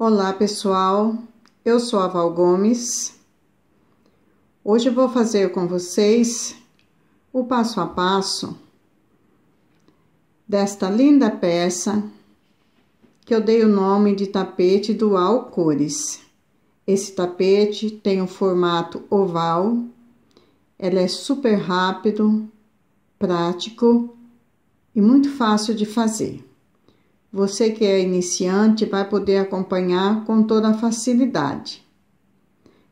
Olá pessoal, eu sou a Val Gomes. Hoje eu vou fazer com vocês o passo a passo desta linda peça que eu dei o nome de tapete Dual Cores. Esse tapete tem um formato oval, ele é super rápido, prático e muito fácil de fazer. Você que é iniciante vai poder acompanhar com toda a facilidade.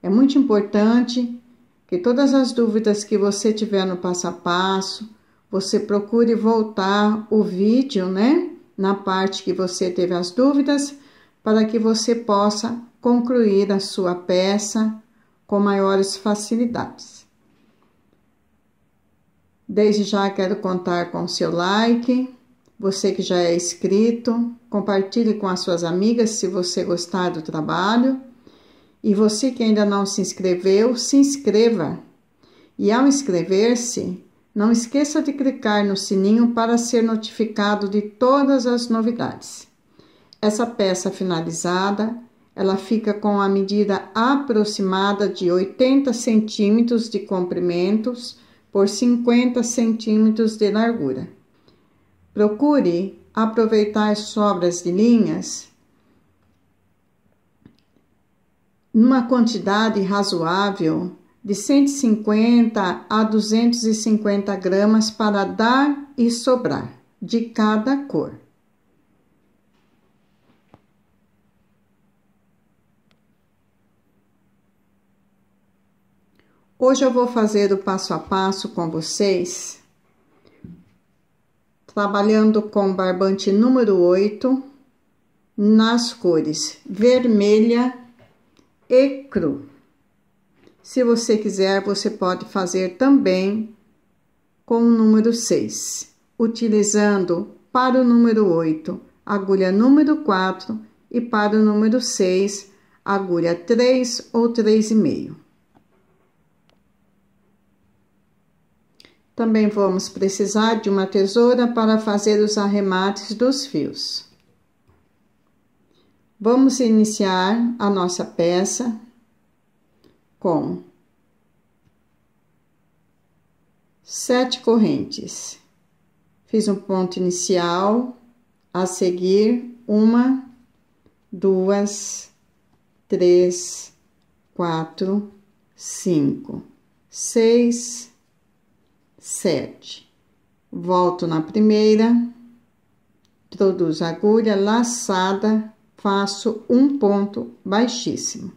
É muito importante que todas as dúvidas que você tiver no passo a passo, você procure voltar o vídeo, né? Na parte que você teve as dúvidas, para que você possa concluir a sua peça com maiores facilidades. Desde já quero contar com o seu like. Você que já é inscrito, compartilhe com as suas amigas se você gostar do trabalho. E você que ainda não se inscreveu, se inscreva. E ao inscrever-se, não esqueça de clicar no sininho para ser notificado de todas as novidades. Essa peça finalizada, ela fica com a medida aproximada de 80 centímetros de comprimentos por 50 centímetros de largura. Procure aproveitar sobras de linhas numa quantidade razoável de 150 a 250 gramas para dar e sobrar de cada cor. Hoje eu vou fazer o passo a passo com vocês, trabalhando com barbante número 8, nas cores vermelha e cru. Se você quiser, você pode fazer também com o número 6, utilizando para o número 8, agulha número 4 e para o número 6, agulha 3 ou 3,5. Também vamos precisar de uma tesoura para fazer os arremates dos fios. Vamos iniciar a nossa peça com 7 correntes. Fiz um ponto inicial, a seguir 1, 2, 3, 4, 5, 6, 7, volto na primeira, introduzo a agulha, laçada, faço um ponto baixíssimo,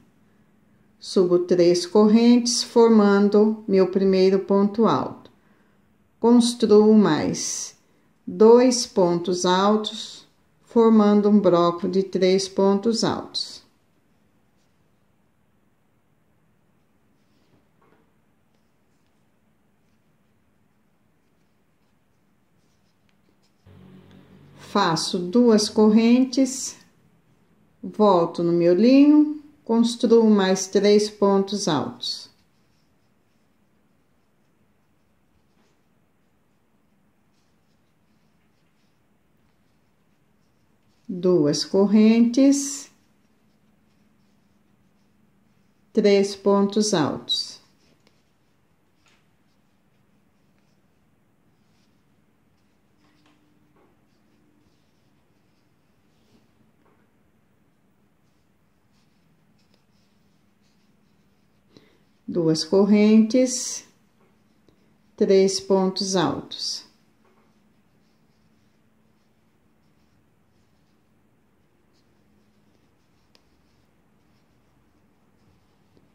subo 3 correntes, formando meu primeiro ponto alto, construo mais 2 pontos altos, formando um bloco de 3 pontos altos. Faço 2 correntes, volto no miolinho, construo mais 3 pontos altos. Duas correntes, 3 pontos altos. Duas correntes, 3 pontos altos.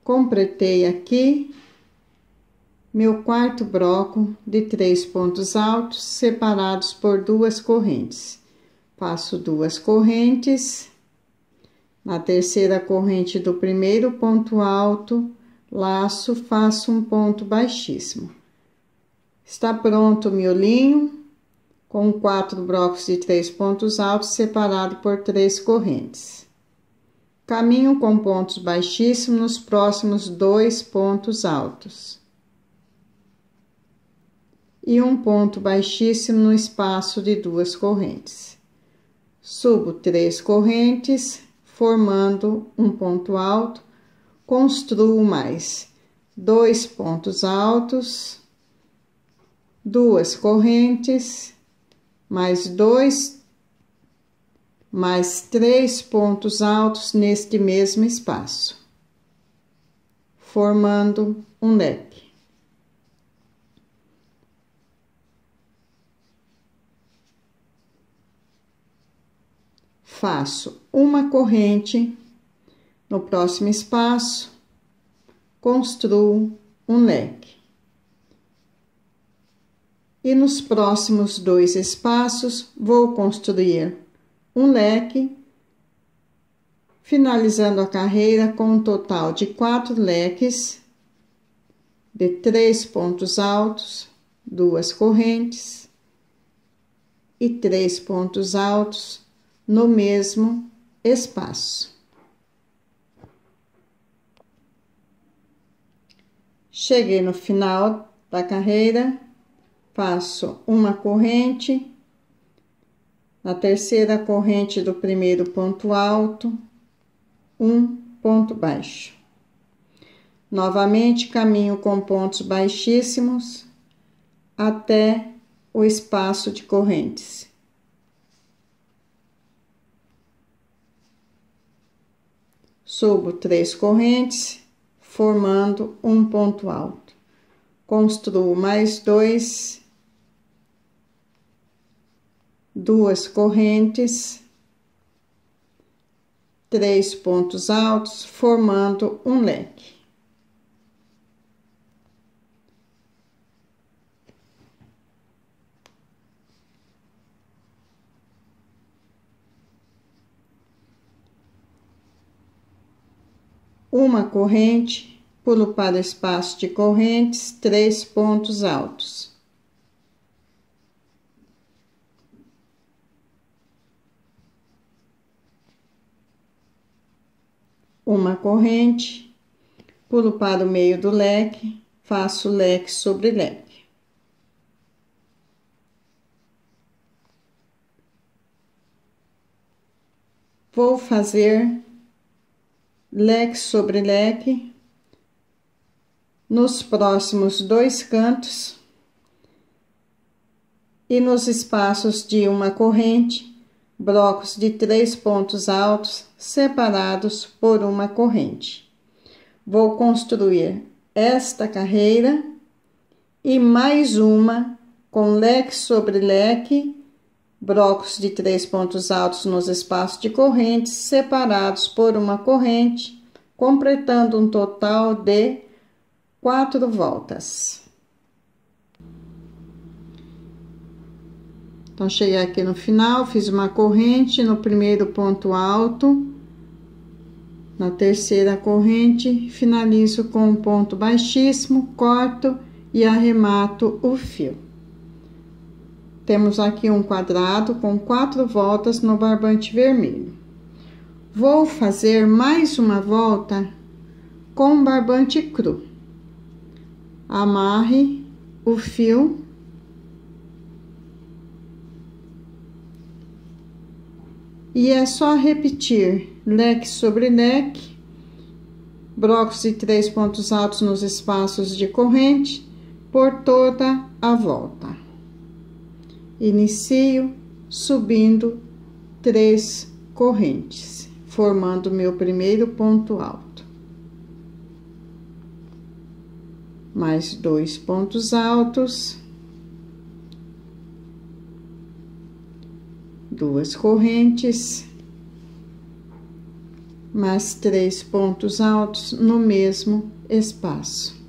Completei aqui meu quarto bloco de 3 pontos altos separados por 2 correntes. Faço 2 correntes, na terceira corrente do primeiro ponto alto, laço, faço um ponto baixíssimo. Está pronto o miolinho, com 4 blocos de 3 pontos altos, separado por 3 correntes. Caminho com pontos baixíssimos nos próximos 2 pontos altos. E um ponto baixíssimo no espaço de 2 correntes. Subo 3 correntes, formando um ponto alto, construo mais 2 pontos altos, 2 correntes, mais 2, mais 3 pontos altos neste mesmo espaço, formando um leque. Faço uma corrente, no próximo espaço, construo um leque. E nos próximos 2 espaços, vou construir um leque, finalizando a carreira com um total de 4 leques, de 3 pontos altos, 2 correntes e 3 pontos altos no mesmo espaço. Cheguei no final da carreira, faço uma corrente, na terceira corrente do primeiro ponto alto, um ponto baixo. Novamente, caminho com pontos baixíssimos até o espaço de correntes. Subo 3 correntes, formando um ponto alto. Construo mais 2, 2 correntes, 3 pontos altos, formando um leque. Uma corrente, pulo para o espaço de correntes, 3 pontos altos. Uma corrente, pulo para o meio do leque, faço leque sobre leque. Vou fazer leque sobre leque nos próximos 2 cantos e nos espaços de uma corrente, blocos de 3 pontos altos separados por uma corrente. Vou construir esta carreira e mais uma com leque sobre leque, blocos de 3 pontos altos nos espaços de correntes, separados por uma corrente, completando um total de 4 voltas. Então, cheguei aqui no final, fiz uma corrente no primeiro ponto alto, na terceira corrente, finalizo com um ponto baixíssimo, corto e arremato o fio. Temos aqui um quadrado com 4 voltas no barbante vermelho. Vou fazer mais uma volta com barbante cru. Amarre o fio. E é só repetir leque sobre leque, blocos de 3 pontos altos nos espaços de corrente, por toda a volta. Inicio subindo 3 correntes, formando meu primeiro ponto alto. Mais 2 pontos altos. 2 correntes. Mais 3 pontos altos no mesmo espaço.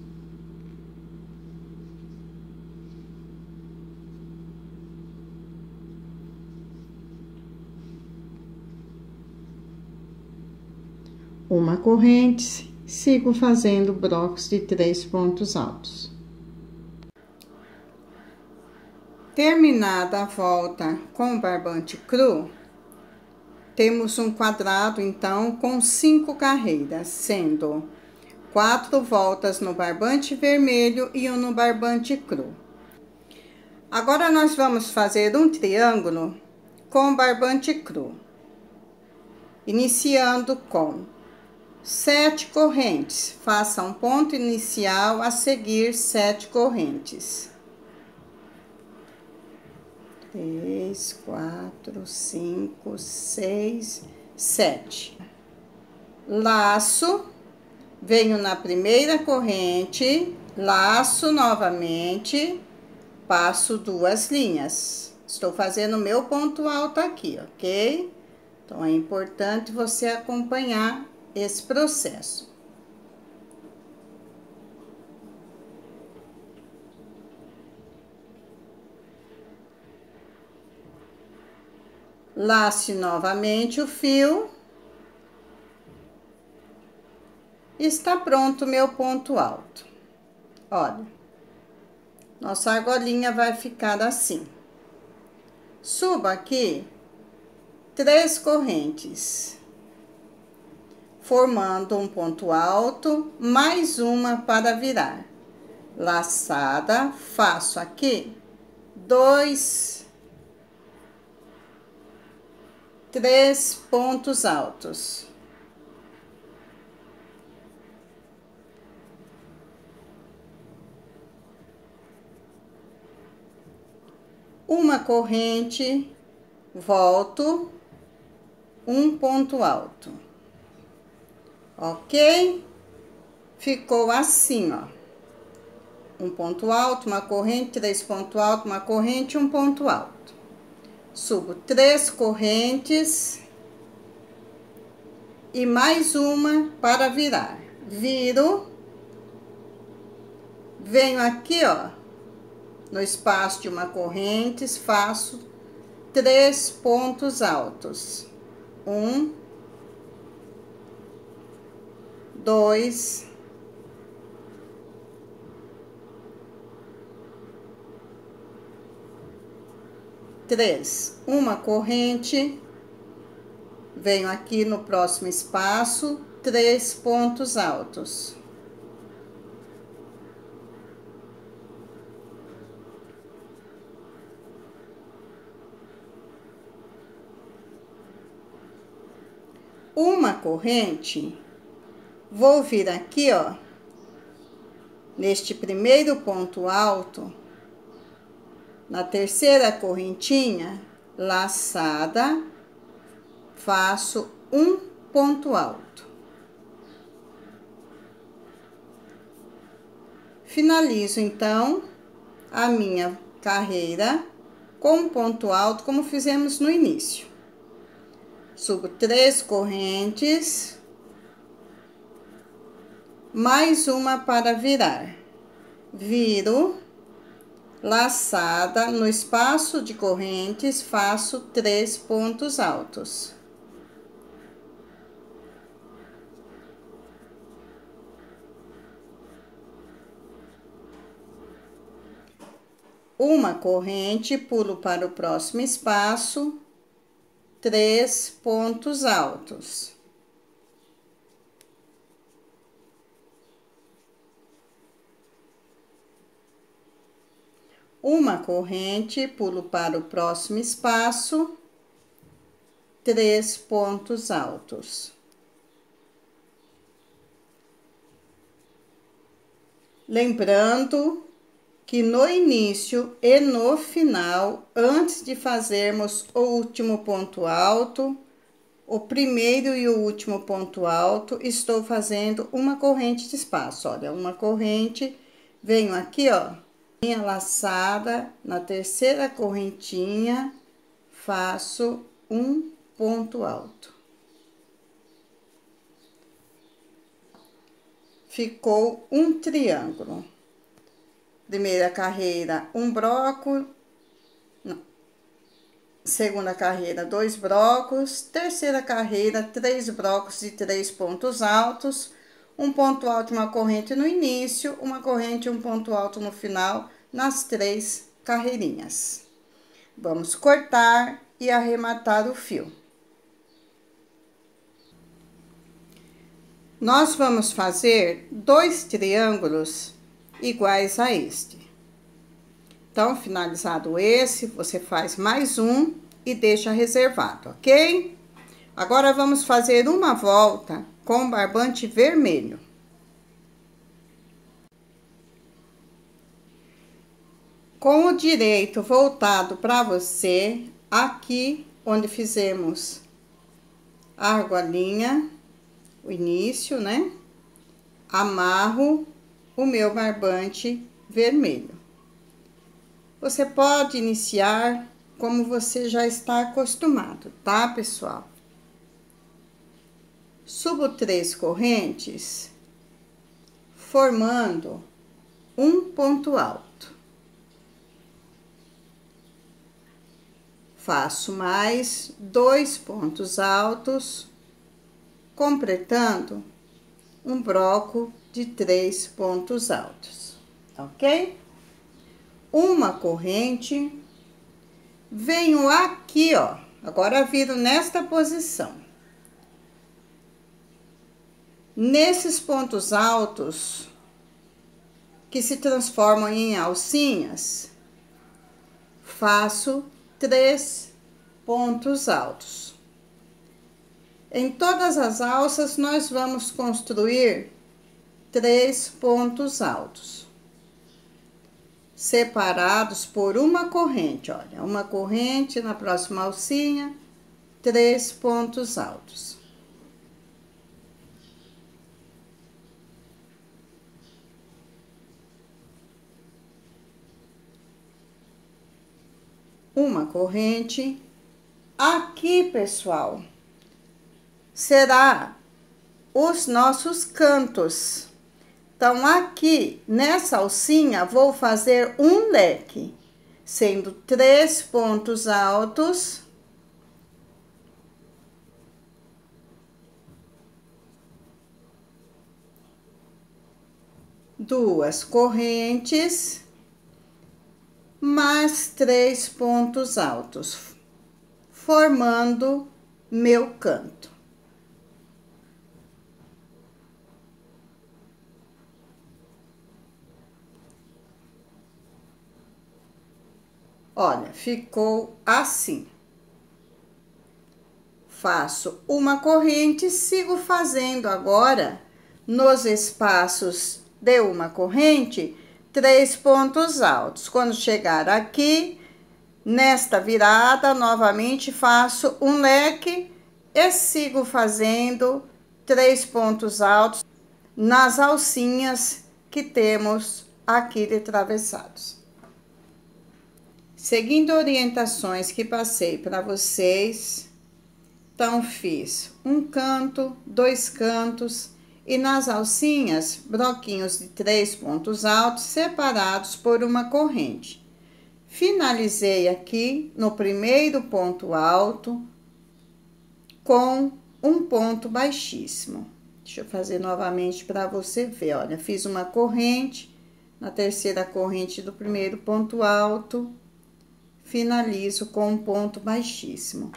Uma corrente, sigo fazendo blocos de 3 pontos altos. Terminada a volta com o barbante cru, temos um quadrado, então, com 5 carreiras, sendo 4 voltas no barbante vermelho e um no barbante cru. Agora, nós vamos fazer um triângulo com barbante cru. iniciando com 7 correntes, faça um ponto inicial, a seguir 7 correntes. 3, 4, 5, 6, 7. Laço, venho na primeira corrente, laço novamente, passo 2 linhas. Estou fazendo o meu ponto alto aqui, ok? Então, é importante você acompanhar esse processo. Lace novamente o fio. Está pronto o meu ponto alto. Olha, nossa argolinha vai ficar assim. Suba aqui 3 correntes, formando um ponto alto, mais uma para virar. Laçada, faço aqui 2, 3 pontos altos. Uma corrente, volto, um ponto alto. Ok? Ficou assim, ó. Um ponto alto, uma corrente, 3 pontos altos, uma corrente, um ponto alto. Subo 3 correntes e mais uma para virar. Viro. Venho aqui, ó. No espaço de uma corrente, faço 3 pontos altos. 1, 2. Uma corrente, venho aqui no próximo espaço, 3 pontos altos. Uma corrente, vou vir aqui, ó, neste primeiro ponto alto, na terceira correntinha, laçada, faço um ponto alto. Finalizo, então, a minha carreira com um ponto alto, como fizemos no início. Subo 3 correntes, mais uma para virar. Viro, laçada, no espaço de correntes, faço 3 pontos altos. Uma corrente, pulo para o próximo espaço. 3 pontos altos. Uma corrente, pulo para o próximo espaço, 3 pontos altos. Lembrando que no início e no final, antes de fazermos o último ponto alto, o primeiro e o último ponto alto, estou fazendo uma corrente de espaço. Olha, uma corrente, venho aqui, ó, minha laçada, na terceira correntinha, faço um ponto alto. Ficou um triângulo. Primeira carreira, um bloco. Não. Segunda carreira, 2 blocos. Terceira carreira, 3 blocos de 3 pontos altos. Um ponto alto, uma corrente no início. Uma corrente, um ponto alto no final, nas 3 carreirinhas. Vamos cortar e arrematar o fio. Nós vamos fazer 2 triângulos iguais a este. Então, finalizado esse, você faz mais um e deixa reservado, ok? Agora, vamos fazer uma volta com barbante vermelho. Com o direito voltado para você, aqui onde fizemos a argolinha, o início, né? Amarro o meu barbante vermelho. Você pode iniciar como você já está acostumado, tá, pessoal? Subo 3 correntes, formando um ponto alto. Faço mais 2 pontos altos, completando um bloco de 3 pontos altos, ok? Uma corrente, venho aqui, ó, agora viro nesta posição. Nesses pontos altos, que se transformam em alcinhas, faço 3 pontos altos. Em todas as alças, nós vamos construir 3 pontos altos, separados por uma corrente, olha, uma corrente na próxima alcinha, 3 pontos altos. Uma corrente aqui, pessoal, será os nossos cantos. Então, aqui nessa alcinha, vou fazer um leque, sendo 3 pontos altos, duas correntes, mais 3 pontos altos, formando meu canto. Olha, ficou assim. Faço uma corrente, sigo fazendo agora nos espaços de uma corrente, 3 pontos altos. Quando chegar aqui, nesta virada, novamente faço um leque e sigo fazendo 3 pontos altos nas alcinhas que temos aqui de travessados. Seguindo orientações que passei para vocês, então fiz um canto, 2 cantos. E nas alcinhas, bloquinhos de 3 pontos altos separados por uma corrente. Finalizei aqui no primeiro ponto alto com um ponto baixíssimo. Deixa eu fazer novamente para você ver, olha, fiz uma corrente, na terceira corrente do primeiro ponto alto, finalizo com um ponto baixíssimo.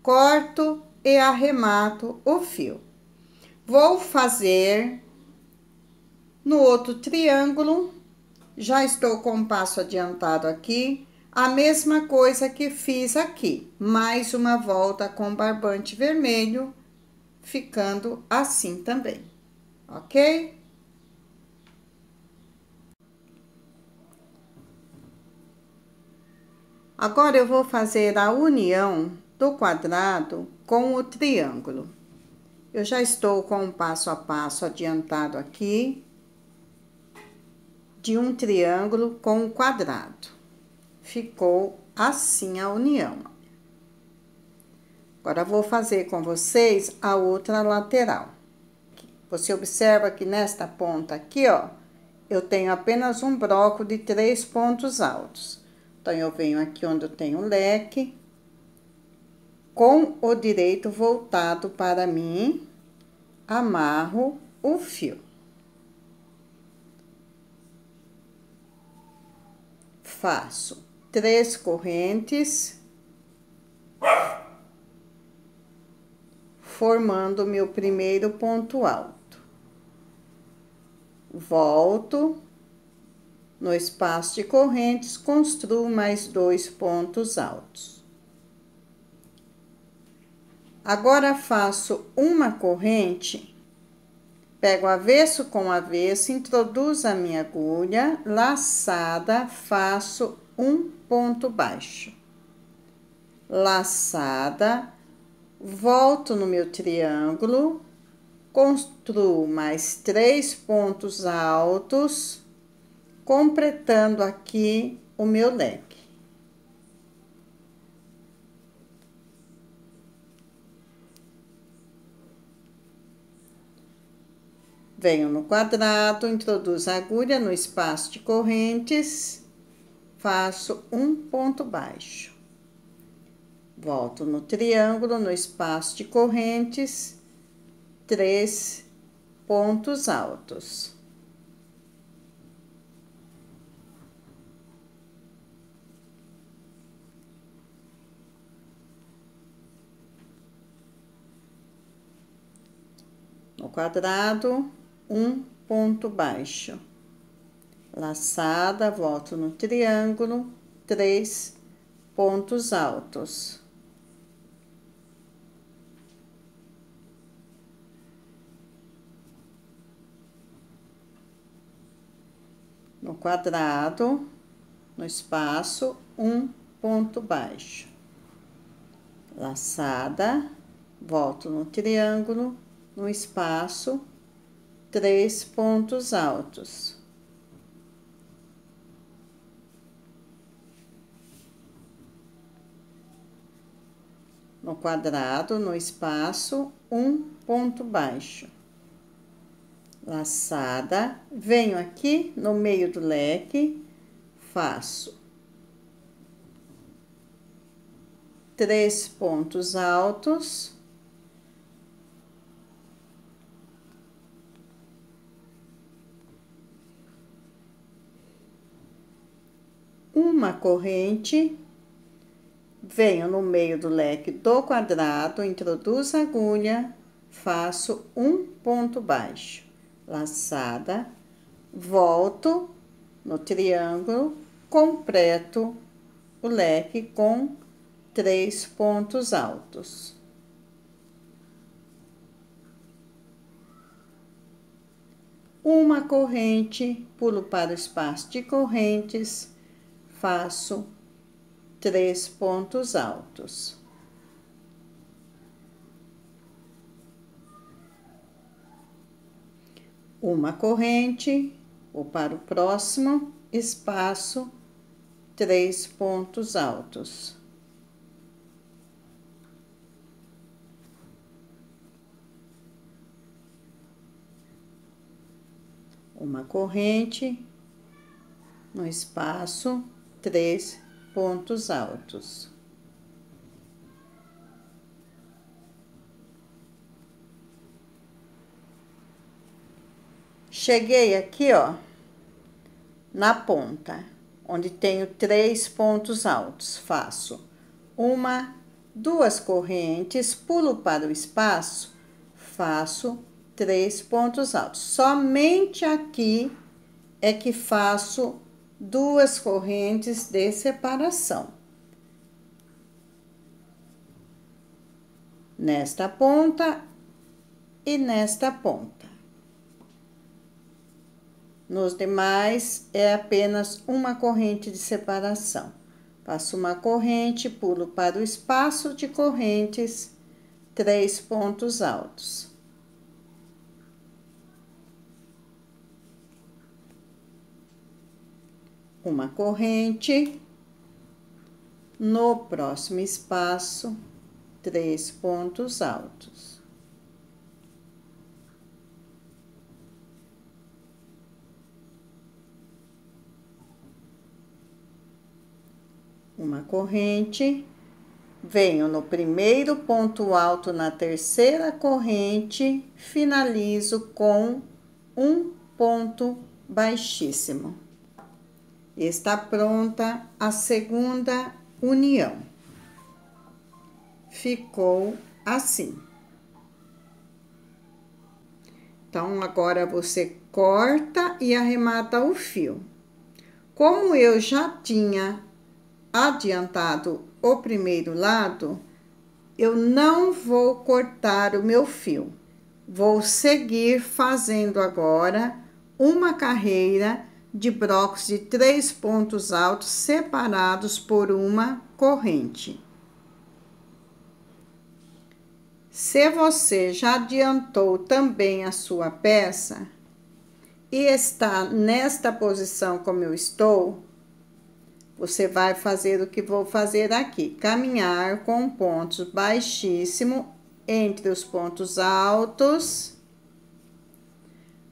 Corto e arremato o fio. Vou fazer no outro triângulo, já estou com um passo adiantado aqui, a mesma coisa que fiz aqui. Mais uma volta com barbante vermelho, ficando assim também, ok? Agora, eu vou fazer a união do quadrado com o triângulo. Eu já estou com um passo a passo adiantado aqui, de um triângulo com um quadrado. Ficou assim a união. Agora, vou fazer com vocês a outra lateral. Você observa que nesta ponta aqui, ó, eu tenho apenas um bloco de 3 pontos altos. Então, eu venho aqui onde eu tenho o leque, com o direito voltado para mim, amarro o fio. Faço 3 correntes, formando meu primeiro ponto alto. Volto no espaço de correntes, construo mais 2 pontos altos. Agora, faço uma corrente, pego avesso com avesso, introduzo a minha agulha, laçada, faço um ponto baixo. Laçada, volto no meu triângulo, construo mais 3 pontos altos, completando aqui o meu leque. Venho no quadrado, introduzo a agulha no espaço de correntes, faço um ponto baixo. Volto no triângulo, no espaço de correntes, 3 pontos altos. No quadrado, um ponto baixo. Laçada, volto no triângulo, 3 pontos altos. No quadrado, no espaço, um ponto baixo. Laçada, volto no triângulo, no espaço, 3 pontos altos. No quadrado, no espaço, um ponto baixo. Laçada, venho aqui no meio do leque, faço 3 pontos altos, uma corrente, venho no meio do leque do quadrado, introduzo a agulha, faço um ponto baixo. Laçada, volto no triângulo, completo o leque com 3 pontos altos. Uma corrente, pulo para o espaço de correntes, faço 3 pontos altos. Uma corrente, vou para o próximo espaço, 3 pontos altos. Uma corrente, no espaço, 3 pontos altos. Cheguei aqui, ó, na ponta, onde tenho 3 pontos altos, faço 1, 2 correntes, pulo para o espaço, faço 3 pontos altos. Somente aqui é que faço 2 correntes de separação. Nesta ponta e nesta ponta. Nos demais, é apenas uma corrente de separação. Faço uma corrente, pulo para o espaço de correntes, 3 pontos altos. Uma corrente, no próximo espaço, 3 pontos altos. Uma corrente, venho no primeiro ponto alto na terceira corrente, finalizo com um ponto baixíssimo. Está pronta a segunda união. Ficou assim. Então, agora você corta e arremata o fio. Como eu já tinha adiantado o primeiro lado, eu não vou cortar o meu fio. Vou seguir fazendo agora uma carreira de blocos de 3 pontos altos separados por uma corrente. Se você já adiantou também a sua peça e está nesta posição como eu estou, você vai fazer o que vou fazer aqui, caminhar com pontos baixíssimos entre os pontos altos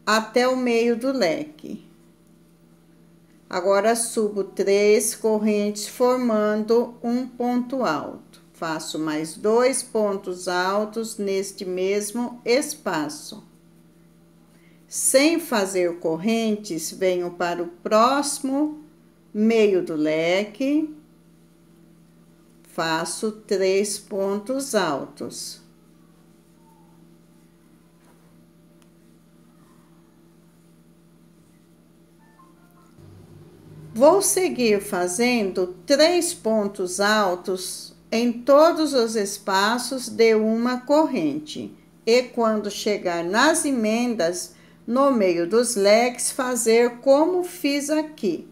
até o meio do leque. Agora, subo 3 correntes formando um ponto alto. Faço mais 2 pontos altos neste mesmo espaço. Sem fazer correntes, venho para o próximo meio do leque, faço 3 pontos altos. Vou seguir fazendo 3 pontos altos em todos os espaços de uma corrente. E quando chegar nas emendas, no meio dos leques, fazer como fiz aqui.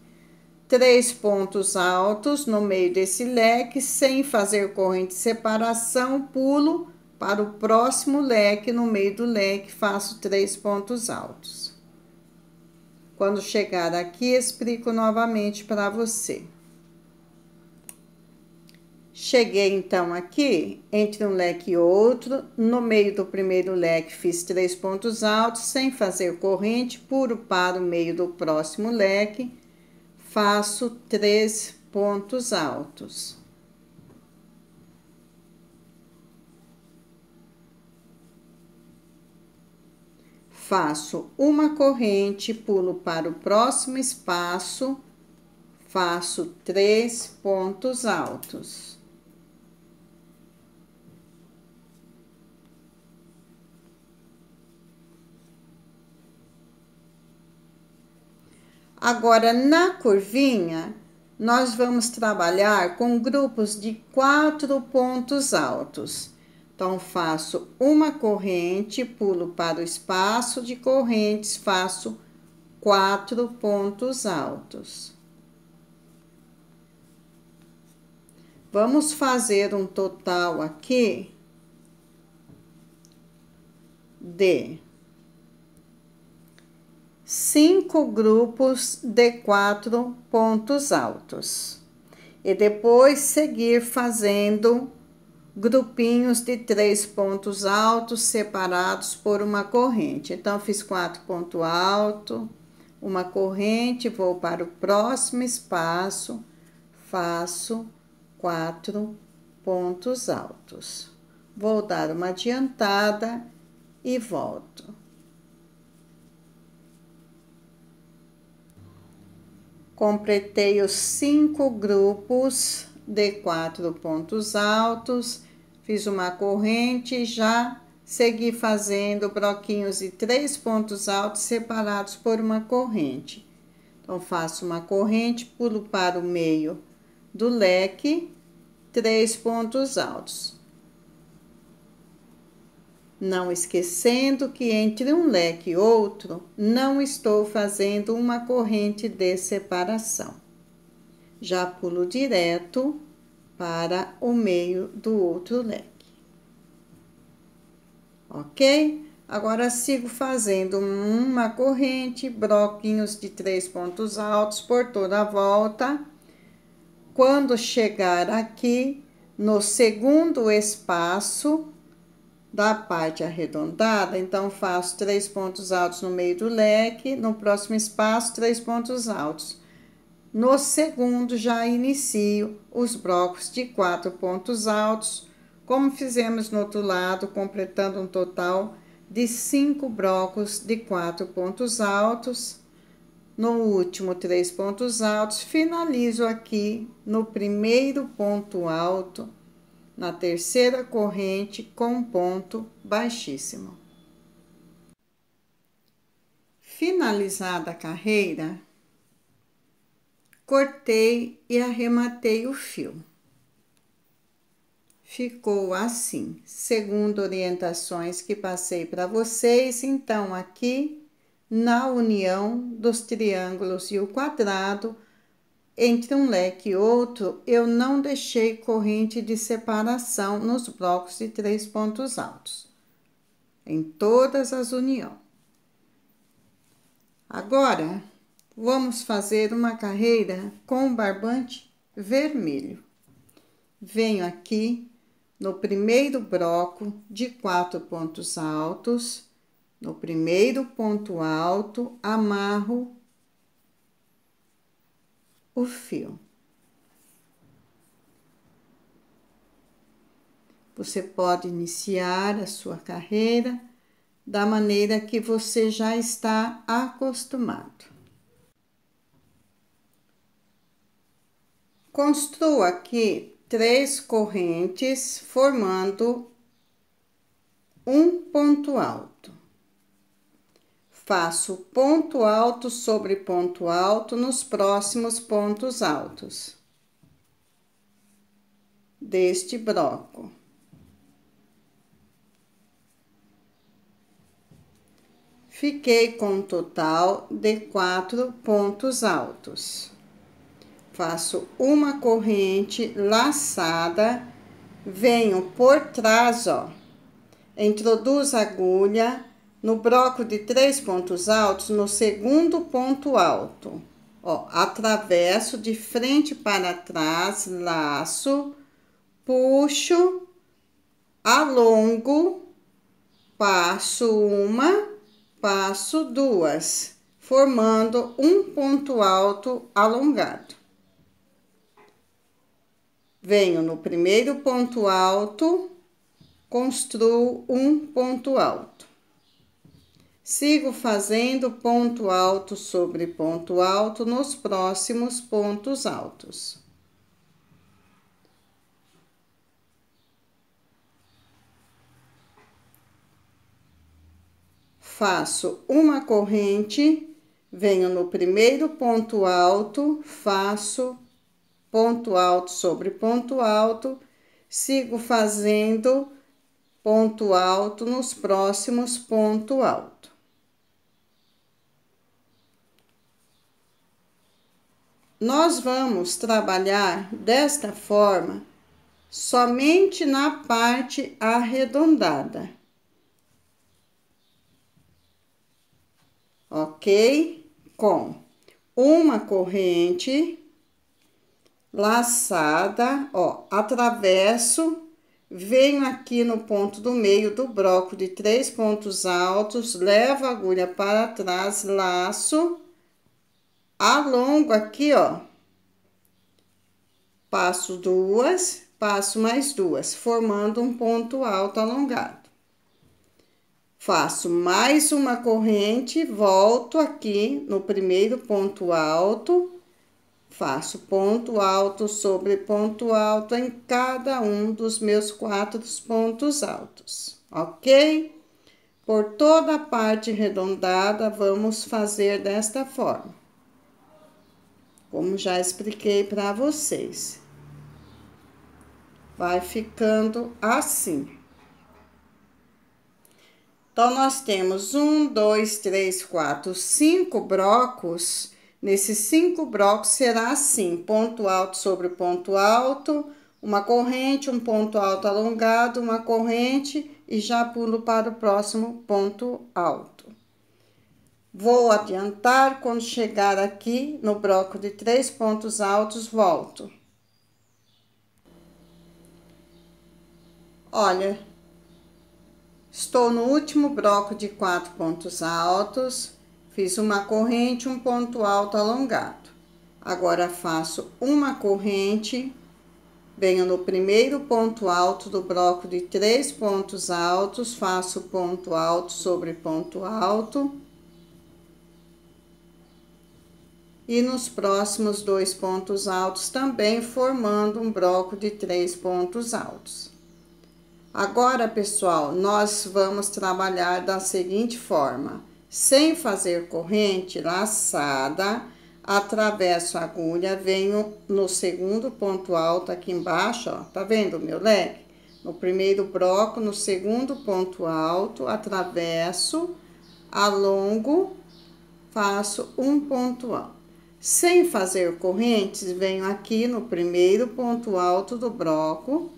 3 pontos altos no meio desse leque, sem fazer corrente de separação, pulo para o próximo leque, no meio do leque, faço 3 pontos altos. Quando chegar aqui, explico novamente para você. Cheguei, então, aqui, entre um leque e outro, no meio do primeiro leque, fiz 3 pontos altos, sem fazer corrente, pulo para o meio do próximo leque, faço 3 pontos altos. Faço uma corrente, pulo para o próximo espaço, faço 3 pontos altos. Agora, na curvinha, nós vamos trabalhar com grupos de 4 pontos altos. Então, faço uma corrente, pulo para o espaço de correntes, faço 4 pontos altos. Vamos fazer um total aqui de 5 grupos de 4 pontos altos. E depois, seguir fazendo grupinhos de 3 pontos altos separados por uma corrente. Então, fiz 4 pontos altos, uma corrente, vou para o próximo espaço, faço 4 pontos altos. Vou dar uma adiantada e volto. Completei os 5 grupos de 4 pontos altos, fiz uma corrente, já segui fazendo bloquinhos de 3 pontos altos separados por uma corrente. Então, faço uma corrente, pulo para o meio do leque, 3 pontos altos. Não esquecendo que entre um leque e outro, não estou fazendo uma corrente de separação. Já pulo direto para o meio do outro leque. Ok? Agora, sigo fazendo uma corrente, bloquinhos de 3 pontos altos por toda a volta. Quando chegar aqui, no segundo espaço da parte arredondada, então, faço 3 pontos altos no meio do leque, no próximo espaço, 3 pontos altos. No segundo, já inicio os blocos de 4 pontos altos, como fizemos no outro lado, completando um total de 5 blocos de 4 pontos altos. No último, 3 pontos altos, finalizo aqui no primeiro ponto alto, na terceira corrente, com um ponto baixíssimo. Finalizada a carreira, cortei e arrematei o fio. ficou assim, segundo orientações que passei para vocês. Então, aqui, na união dos triângulos e o quadrado, entre um leque e outro, eu não deixei corrente de separação nos blocos de 3 pontos altos, em todas as uniões. Agora, vamos fazer uma carreira com barbante vermelho. Venho aqui no primeiro bloco de 4 pontos altos, no primeiro ponto alto, amarro o fio. Você pode iniciar a sua carreira da maneira que você já está acostumado. Construo aqui 3 correntes formando um ponto alto. Faço ponto alto sobre ponto alto nos próximos pontos altos deste bloco. Fiquei com um total de 4 pontos altos. Faço uma corrente laçada, venho por trás, ó, introduzo a agulha no bloco de 3 pontos altos, no segundo ponto alto, ó, atravesso de frente para trás, laço, puxo, alongo, passo uma, passo duas, formando um ponto alto alongado. Venho no primeiro ponto alto, construo um ponto alto. Sigo fazendo ponto alto sobre ponto alto nos próximos pontos altos. Faço uma corrente, venho no primeiro ponto alto, faço ponto alto sobre ponto alto, sigo fazendo ponto alto nos próximos ponto alto. Nós vamos trabalhar desta forma somente na parte arredondada. Ok? Com uma corrente laçada, ó, atravesso, venho aqui no ponto do meio do bloco de 3 pontos altos, levo a agulha para trás, laço, alongo aqui, ó, passo duas, passo mais duas, formando um ponto alto alongado. Faço mais uma corrente, volto aqui no primeiro ponto alto, faço ponto alto sobre ponto alto em cada um dos meus 4 pontos altos, ok? Por toda a parte arredondada, vamos fazer desta forma, como já expliquei para vocês. Vai ficando assim. Então, nós temos 1, 2, 3, 4, 5 blocos. Nesses 5 blocos será assim, ponto alto sobre ponto alto, uma corrente, um ponto alto alongado, uma corrente e já pulo para o próximo ponto alto. Vou adiantar, quando chegar aqui no bloco de 3 pontos altos, volto. Olha, estou no último bloco de 4 pontos altos. Fiz uma corrente, um ponto alto alongado. Agora, faço uma corrente, venho no primeiro ponto alto do bloco de 3 pontos altos, faço ponto alto sobre ponto alto. E nos próximos 2 pontos altos também, formando um bloco de 3 pontos altos. Agora, pessoal, nós vamos trabalhar da seguinte forma. Sem fazer corrente laçada, atravesso a agulha, venho no segundo ponto alto aqui embaixo, ó, tá vendo o meu leque? no primeiro bloco, no segundo ponto alto, atravesso, alongo, faço um ponto alto. Sem fazer correntes, venho aqui no primeiro ponto alto do bloco,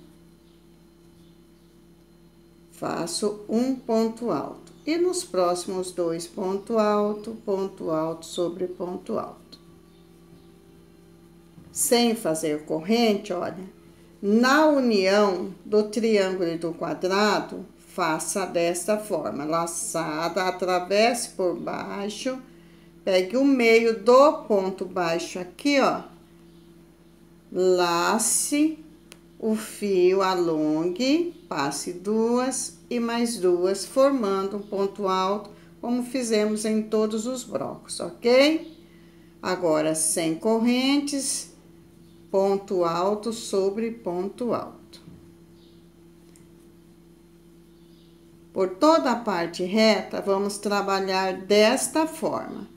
faço um ponto alto. E nos próximos dois ponto alto sobre ponto alto. Sem fazer corrente, olha, na união do triângulo e do quadrado, faça desta forma, laçada, atravesse por baixo, pegue o meio do ponto baixo aqui, ó, lace o fio, alongue, passe duas e mais duas, formando um ponto alto, como fizemos em todos os blocos, ok? Agora, sem correntes, ponto alto sobre ponto alto. Por toda a parte reta, vamos trabalhar desta forma.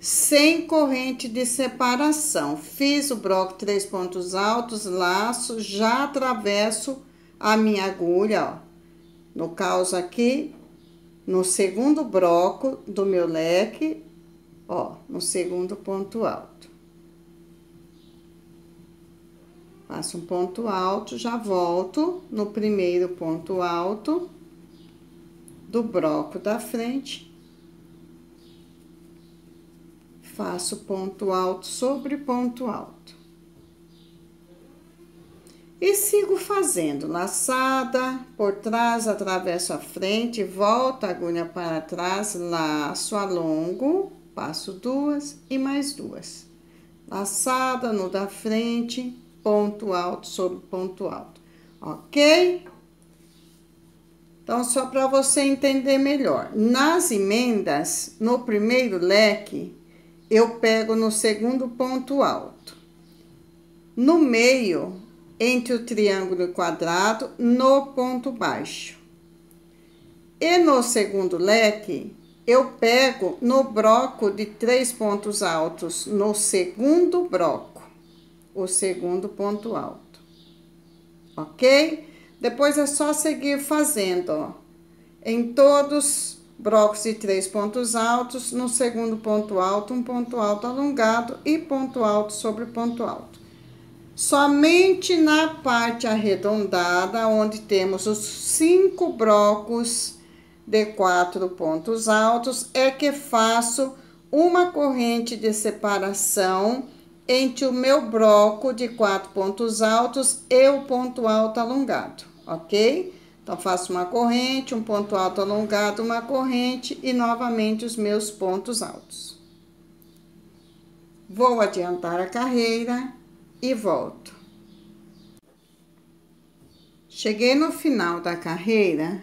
Sem corrente de separação, fiz o bloco três pontos altos, laço, já atravesso a minha agulha, ó. No caso aqui, no segundo bloco do meu leque, ó, no segundo ponto alto. Faço um ponto alto, já volto no primeiro ponto alto do bloco da frente. Faço ponto alto sobre ponto alto. E sigo fazendo laçada, por trás, atravesso a frente, volto a agulha para trás, laço, alongo, passo duas e mais duas. Laçada no da frente, ponto alto sobre ponto alto, ok? Então, só para você entender melhor. Nas emendas, no primeiro leque, eu pego no segundo ponto alto, no meio, entre o triângulo e o quadrado, no ponto baixo. E no segundo leque, eu pego no bloco de três pontos altos, no segundo bloco, o segundo ponto alto, ok? Depois é só seguir fazendo, ó, em todos blocos de três pontos altos, no segundo ponto alto, um ponto alto alongado e ponto alto sobre ponto alto. Somente na parte arredondada, onde temos os cinco blocos de quatro pontos altos, é que faço uma corrente de separação entre o meu bloco de quatro pontos altos e o ponto alto alongado, ok? Então, faço uma corrente, um ponto alto alongado, uma corrente e novamente os meus pontos altos. Vou adiantar a carreira e volto. Cheguei no final da carreira,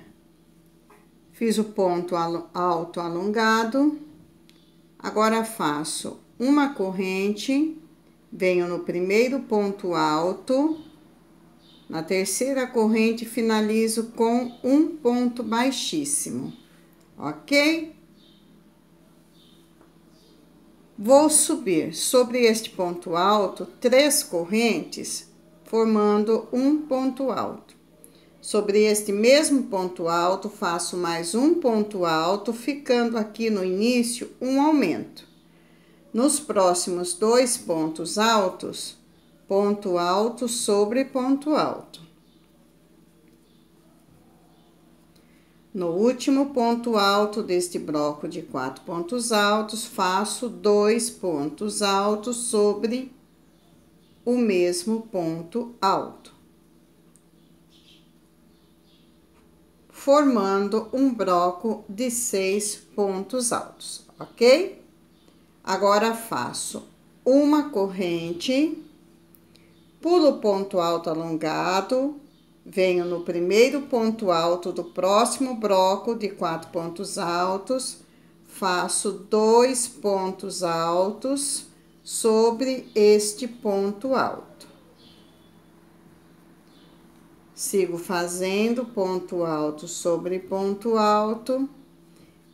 fiz o ponto alto alongado, agora faço uma corrente, venho no primeiro ponto alto, na terceira corrente, finalizo com um ponto baixíssimo, ok? Vou subir sobre este ponto alto três correntes, formando um ponto alto. Sobre este mesmo ponto alto, faço mais um ponto alto, ficando aqui no início um aumento. Nos próximos dois pontos altos, ponto alto sobre ponto alto. No último ponto alto deste bloco de quatro pontos altos, faço dois pontos altos sobre o mesmo ponto alto, formando um bloco de seis pontos altos, ok? Agora faço uma corrente, pulo o ponto alto alongado, venho no primeiro ponto alto do próximo bloco de quatro pontos altos, faço dois pontos altos sobre este ponto alto. Sigo fazendo ponto alto sobre ponto alto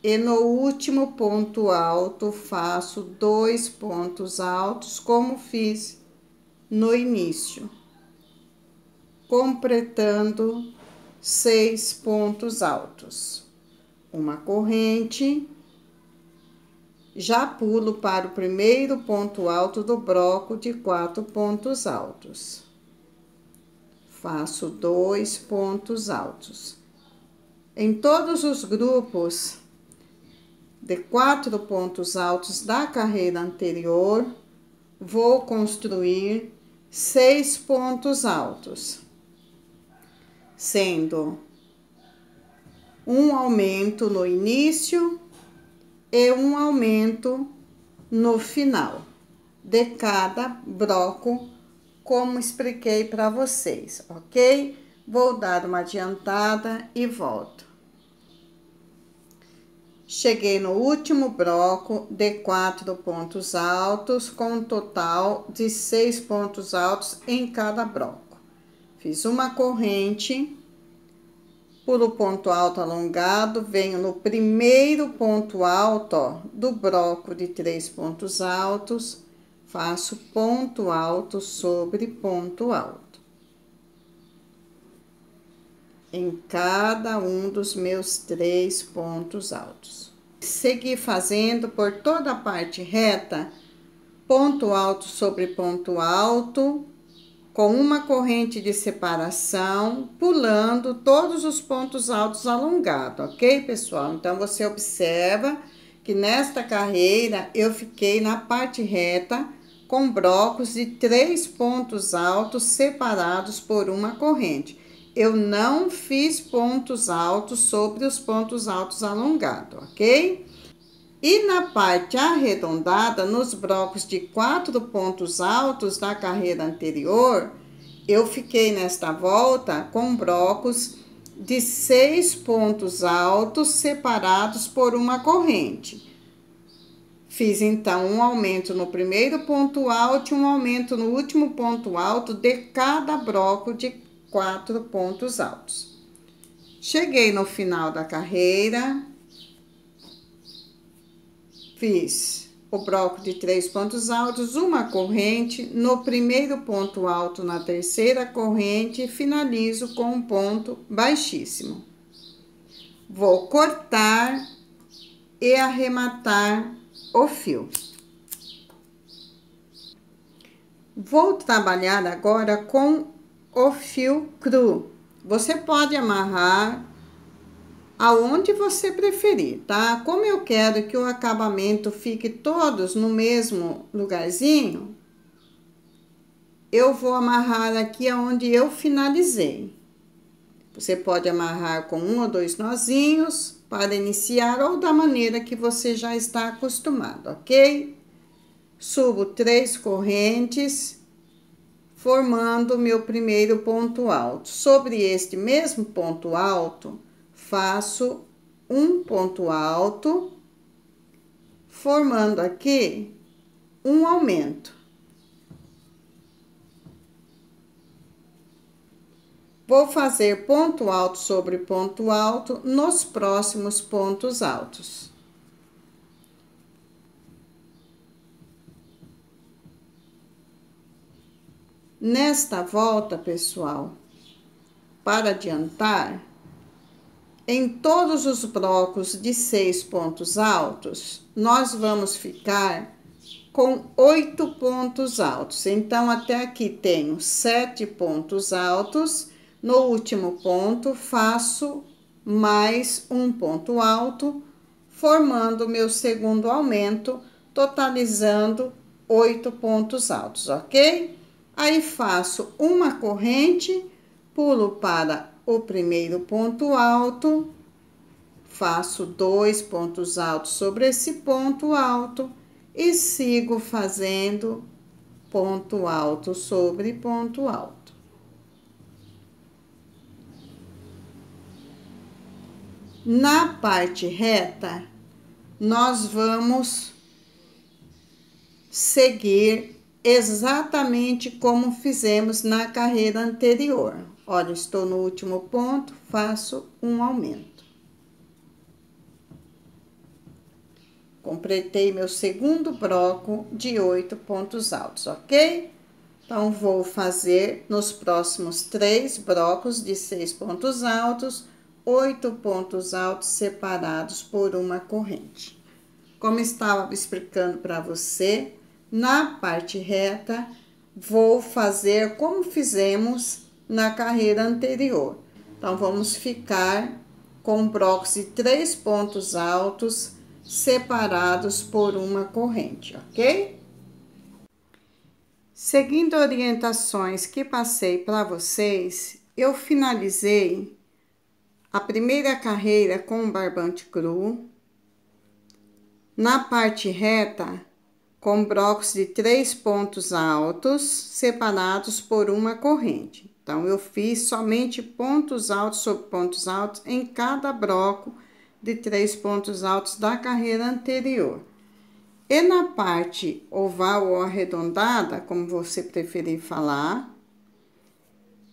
e no último ponto alto faço dois pontos altos, como fiz no início, completando 6 pontos altos. Uma corrente. Já pulo para o primeiro ponto alto do bloco de 4 pontos altos. Faço 2 pontos altos. Em todos os grupos de 4 pontos altos da carreira anterior, vou construir 6 pontos altos, sendo um aumento no início e um aumento no final de cada bloco, como expliquei para vocês, ok? Vou dar uma adiantada e volto. Cheguei no último bloco de 4 pontos altos, com um total de 6 pontos altos em cada bloco. Fiz uma corrente, pulo ponto alto alongado, venho no primeiro ponto alto, ó, do bloco de 3 pontos altos, faço ponto alto sobre ponto alto. Em cada um dos meus 3 pontos altos. Segui fazendo por toda a parte reta, ponto alto sobre ponto alto, com uma corrente de separação, pulando todos os pontos altos alongados, ok, pessoal? Então, você observa que nesta carreira eu fiquei na parte reta com blocos de 3 pontos altos separados por uma corrente. Eu não fiz pontos altos sobre os pontos altos alongados, ok? E na parte arredondada, nos blocos de 4 pontos altos da carreira anterior, eu fiquei nesta volta com blocos de 6 pontos altos separados por uma corrente. Fiz, então, um aumento no primeiro ponto alto e um aumento no último ponto alto de cada bloco de 4 pontos altos. Cheguei no final da carreira, fiz o bloco de 3 pontos altos, uma corrente, no primeiro ponto alto, na terceira corrente, finalizo com um ponto baixíssimo. Vou cortar e arrematar o fio. Vou trabalhar agora com o fio cru. Você pode amarrar aonde você preferir, tá? Como eu quero que o acabamento fique todos no mesmo lugarzinho, eu vou amarrar aqui aonde eu finalizei. Você pode amarrar com 1 ou 2 nozinhos para iniciar, ou da maneira que você já está acostumado, ok? Subo 3 correntes, formando meu primeiro ponto alto. Sobre este mesmo ponto alto, faço um ponto alto, formando aqui um aumento. Vou fazer ponto alto sobre ponto alto nos próximos pontos altos. Nesta volta, pessoal, para adiantar, em todos os blocos de 6 pontos altos, nós vamos ficar com 8 pontos altos. Então, até aqui tenho 7 pontos altos. No último ponto, faço mais um ponto alto, formando o meu segundo aumento, totalizando 8 pontos altos, ok? Aí, faço uma corrente, pulo para o primeiro ponto alto, faço 2 pontos altos sobre esse ponto alto e sigo fazendo ponto alto sobre ponto alto. Na parte reta, nós vamos seguir exatamente como fizemos na carreira anterior. Olha, estou no último ponto, faço um aumento. Completei meu segundo bloco de 8 pontos altos, ok? Então, vou fazer nos próximos 3 blocos de 6 pontos altos, 8 pontos altos separados por uma corrente. Como estava explicando para você, na parte reta, vou fazer como fizemos na carreira anterior. Então, vamos ficar com blocos de 3 pontos altos separados por uma corrente, ok? Seguindo orientações que passei para vocês, eu finalizei a primeira carreira com um barbante cru. Na parte reta, com blocos de 3 pontos altos separados por uma corrente. Então, eu fiz somente pontos altos sobre pontos altos em cada bloco de 3 pontos altos da carreira anterior. E na parte oval ou arredondada, como você preferir falar,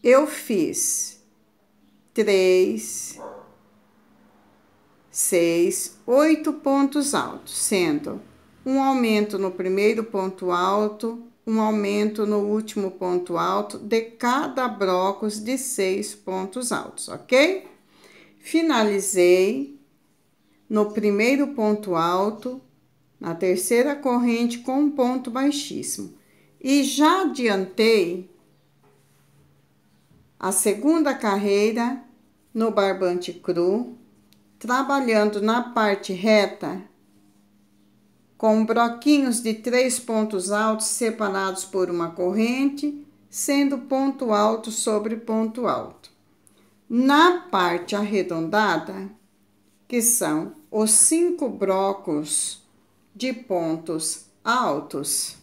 eu fiz 3, 6, 8 pontos altos, sendo um aumento no primeiro ponto alto, um aumento no último ponto alto de cada bloco de 6 pontos altos, ok? Finalizei no primeiro ponto alto, na terceira corrente, com um ponto baixíssimo. E já adiantei a segunda carreira no barbante cru, trabalhando na parte reta, com bloquinhos de 3 pontos altos separados por uma corrente, sendo ponto alto sobre ponto alto. Na parte arredondada, que são os 5 blocos de pontos altos,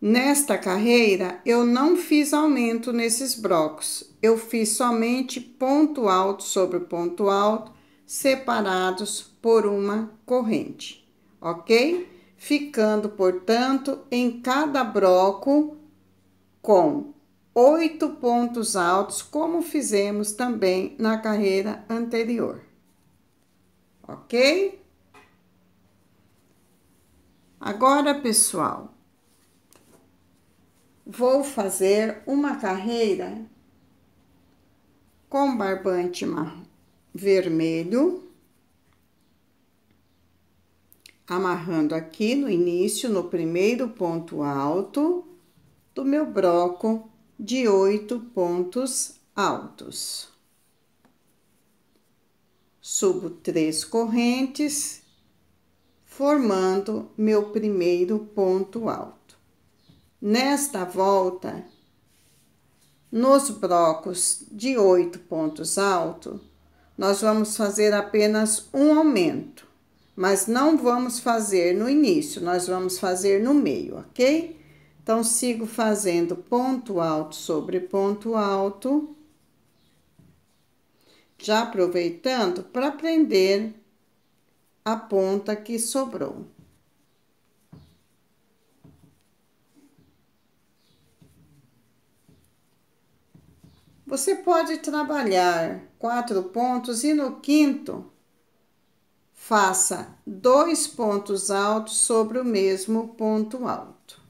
nesta carreira, eu não fiz aumento nesses blocos. Eu fiz somente ponto alto sobre ponto alto, separados por uma corrente, ok? Ficando, portanto, em cada bloco com 8 pontos altos, como fizemos também na carreira anterior, ok? Agora, pessoal, vou fazer uma carreira com barbante marrom vermelho, amarrando aqui no início, no primeiro ponto alto do meu bloco de 8 pontos altos. Subo 3 correntes, formando meu primeiro ponto alto. Nesta volta, nos blocos de 8 pontos altos, nós vamos fazer apenas um aumento. Mas não vamos fazer no início, nós vamos fazer no meio, ok? Então, sigo fazendo ponto alto sobre ponto alto. Já aproveitando para prender a ponta que sobrou. Você pode trabalhar 4 pontos e no quinto faça 2 pontos altos sobre o mesmo ponto alto.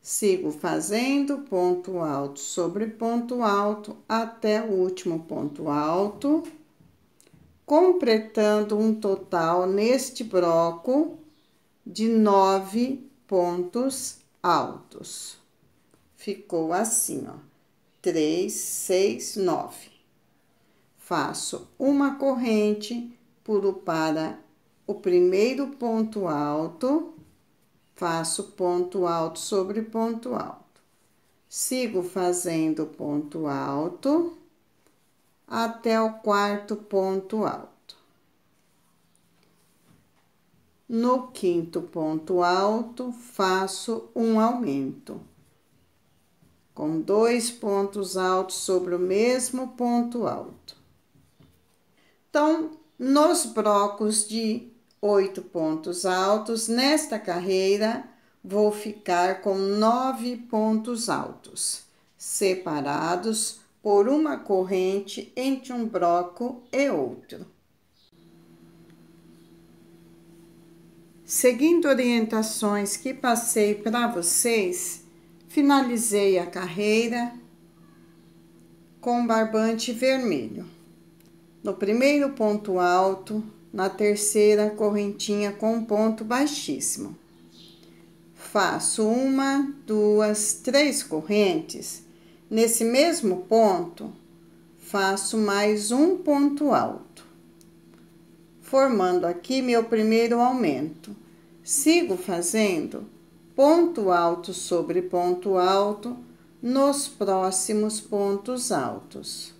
Sigo fazendo ponto alto sobre ponto alto até o último ponto alto, completando um total neste bloco de 9 pontos altos. Ficou assim, ó, 3, 6, 9. Faço uma corrente, pulo para o primeiro ponto alto, faço ponto alto sobre ponto alto. Sigo fazendo ponto alto até o quarto ponto alto. No quinto ponto alto, faço um aumento, com 2 pontos altos sobre o mesmo ponto alto. Então, nos blocos de 8 pontos altos, nesta carreira, vou ficar com 9 pontos altos, separados por uma corrente entre um bloco e outro. Seguindo orientações que passei para vocês, finalizei a carreira com barbante vermelho. No primeiro ponto alto, na terceira correntinha com ponto baixíssimo. Faço 1, 2, 3 correntes. Nesse mesmo ponto, faço mais um ponto alto, formando aqui meu primeiro aumento. Sigo fazendo ponto alto sobre ponto alto nos próximos pontos altos.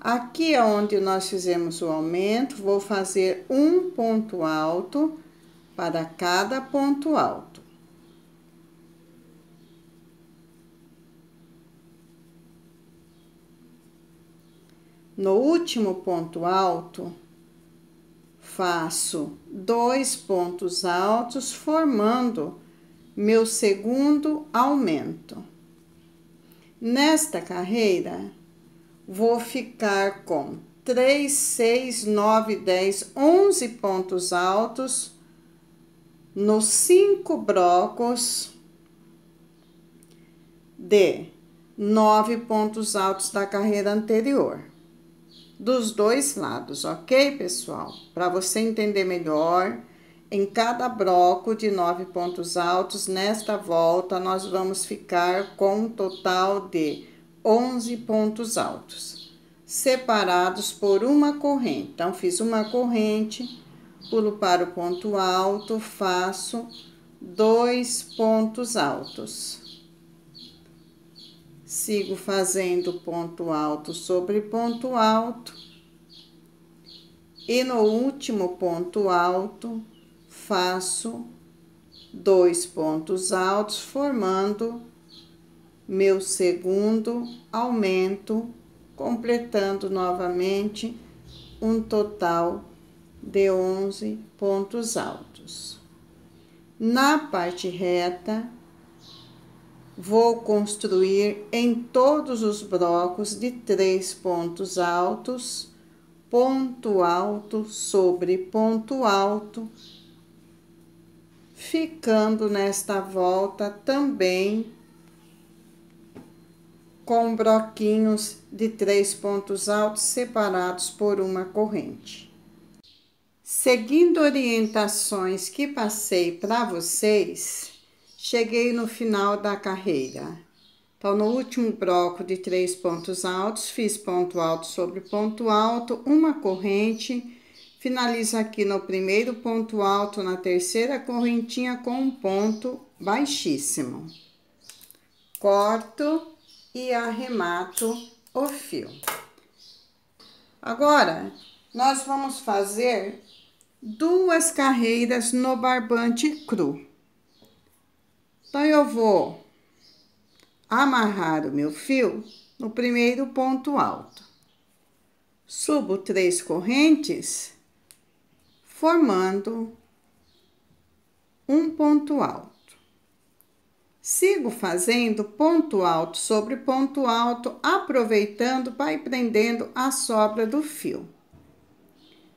Aqui é onde nós fizemos o aumento, vou fazer um ponto alto para cada ponto alto. No último ponto alto, faço 2 pontos altos, formando meu segundo aumento. Nesta carreira, vou ficar com 3, 6, 9, 10, 11 pontos altos nos 5 blocos de 9 pontos altos da carreira anterior, dos dois lados, ok, pessoal? Para você entender melhor, em cada bloco de 9 pontos altos, nesta volta, nós vamos ficar com um total de 11 pontos altos, separados por uma corrente. Então, fiz uma corrente, pulo para o ponto alto, faço 2 pontos altos. Sigo fazendo ponto alto sobre ponto alto. E no último ponto alto, faço 2 pontos altos, formando meu segundo aumento, completando novamente um total de 11 pontos altos. Na parte reta, vou construir em todos os blocos de 3 pontos altos, ponto alto sobre ponto alto, ficando nesta volta também com bloquinhos de 3 pontos altos separados por uma corrente. Seguindo orientações que passei para vocês, cheguei no final da carreira. Então, no último bloco de 3 pontos altos, fiz ponto alto sobre ponto alto, uma corrente, finalizo aqui no primeiro ponto alto, na terceira correntinha com um ponto baixíssimo. Corto e arremato o fio. Agora, nós vamos fazer 2 carreiras no barbante cru. Então, eu vou amarrar o meu fio no primeiro ponto alto. Subo 3 correntes, formando um ponto alto. Sigo fazendo ponto alto sobre ponto alto, aproveitando para ir prendendo a sobra do fio.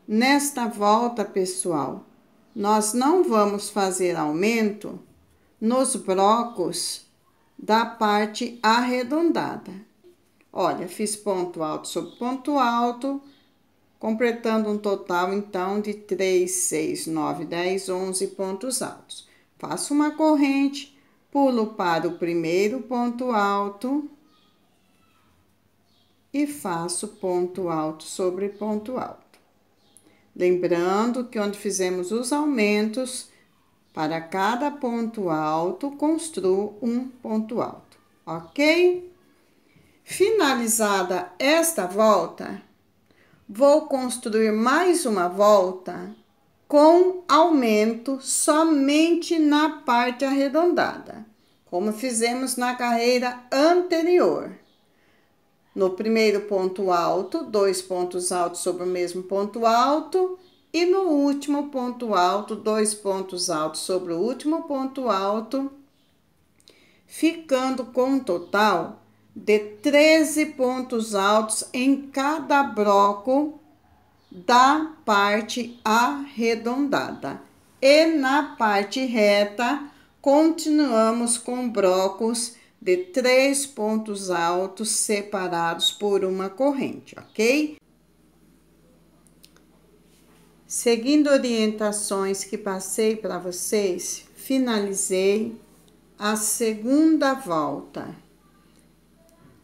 Nesta volta, pessoal, nós não vamos fazer aumento nos blocos da parte arredondada. Olha, fiz ponto alto sobre ponto alto, completando um total, então, de 3, 6, 9, 10, 11 pontos altos. Faço uma corrente, pulo para o primeiro ponto alto e faço ponto alto sobre ponto alto. Lembrando que onde fizemos os aumentos, para cada ponto alto, construo um ponto alto, ok? Finalizada esta volta, vou construir mais uma volta com aumento somente na parte arredondada, como fizemos na carreira anterior. No primeiro ponto alto, 2 pontos altos sobre o mesmo ponto alto, e no último ponto alto, 2 pontos altos sobre o último ponto alto, ficando com um total de 13 pontos altos em cada bloco da parte arredondada. E na parte reta, continuamos com blocos de 3 pontos altos separados por uma corrente, ok? Seguindo orientações que passei para vocês, finalizei a segunda volta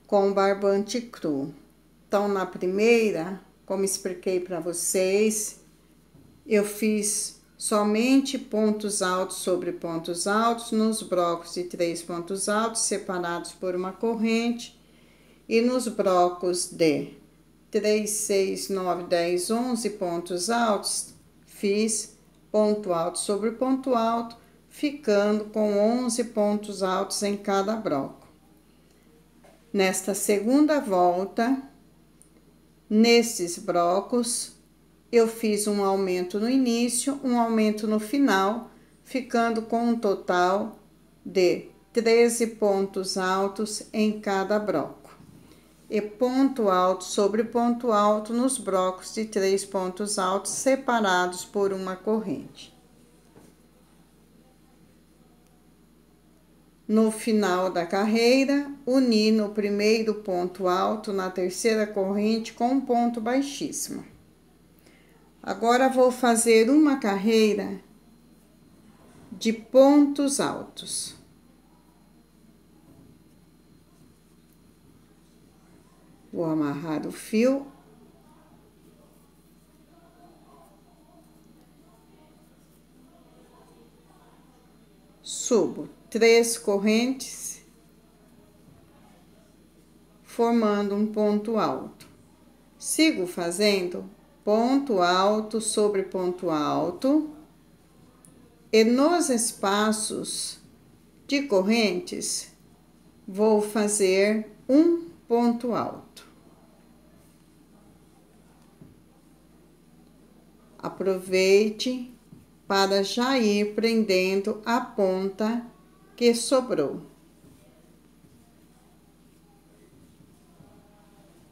com barbante cru. Então, na primeira, como expliquei para vocês, eu fiz somente pontos altos sobre pontos altos nos blocos de 3 pontos altos separados por uma corrente, e nos blocos de 3, 6, 9, 10, 11 pontos altos, fiz ponto alto sobre ponto alto, ficando com 11 pontos altos em cada bloco. Nesta segunda volta, nesses blocos, eu fiz um aumento no início, um aumento no final, ficando com um total de 13 pontos altos em cada bloco. E ponto alto sobre ponto alto nos blocos de 3 pontos altos separados por uma corrente. No final da carreira, uni no primeiro ponto alto na terceira corrente com um ponto baixíssimo. Agora, vou fazer uma carreira de pontos altos. Vou amarrar o fio. Subo 3 correntes, formando um ponto alto. Sigo fazendo ponto alto sobre ponto alto, e nos espaços de correntes vou fazer um ponto alto. Aproveite para já ir prendendo a ponta que sobrou.